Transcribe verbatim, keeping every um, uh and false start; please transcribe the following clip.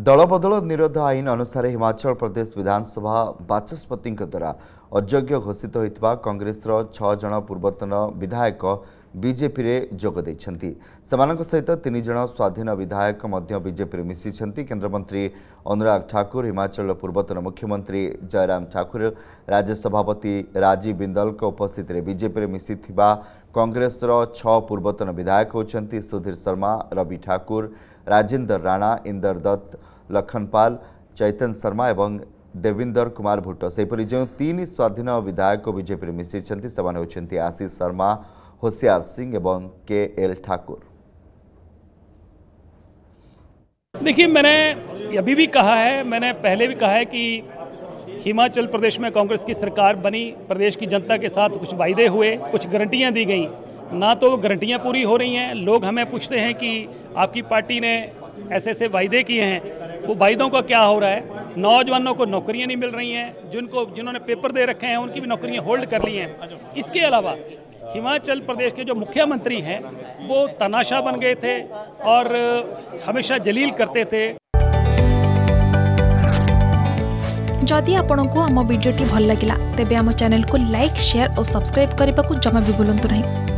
दलबदल निरोध आईन अनुसार हिमाचल प्रदेश विधानसभा बाचस्पति द्वारा अयोग्य घोषित होता कांग्रेस छह जन पूर्वतन विधायक बीजेपी रे जोग देछंती। समानक सहित तीन जन स्वाधीन विधायक मध्य बीजेपी रे मिसिछंती। केंद्रमंत्री अनुराग ठाकुर, हिमाचल पूर्वतन मुख्यमंत्री जयराम ठाकुर, राज्य सभापति राजीव बिंदल उपस्थित रे बीजेपी रे मिसिथिबा कांग्रेस छह पूर्वतन विधायक होछंती सुधीर शर्मा, रवि ठाकुर, राजेंद्र राणा, इंदर दत्त, लखनपाल, चैतन शर्मा एवं देविंदर कुमार भुट्ट। सेपरि जो तीन स्वाधीन विधायक बीजेपी रे मिसिछंती सेमाने होछंती आशीष शर्मा, होशियार सिंह एवं के एल ठाकुर। देखिए, मैंने अभी भी कहा है, मैंने पहले भी कहा है कि हिमाचल प्रदेश में कांग्रेस की सरकार बनी, प्रदेश की जनता के साथ कुछ वायदे हुए, कुछ गारंटियां दी गई, ना तो गारंटियां पूरी हो रही हैं। लोग हमें पूछते हैं कि आपकी पार्टी ने ऐसे ऐसे वायदे किए हैं, वो वायदों का क्या हो रहा है। नौजवानों को नौकरियां नहीं मिल रही हैं, जिनको जिन्होंने पेपर दे रखे हैं उनकी भी नौकरियां होल्ड कर ली हैं। इसके अलावा हिमाचल प्रदेश के जो मुख्यमंत्री हैं वो तनाशा बन गए थे और हमेशा जलील करते थे। जदि आपंक आम भिडी भल लगा तेब आम चैनल को लाइक, शेयर और सब्सक्राइब करने को जमा भी बुलां नहीं।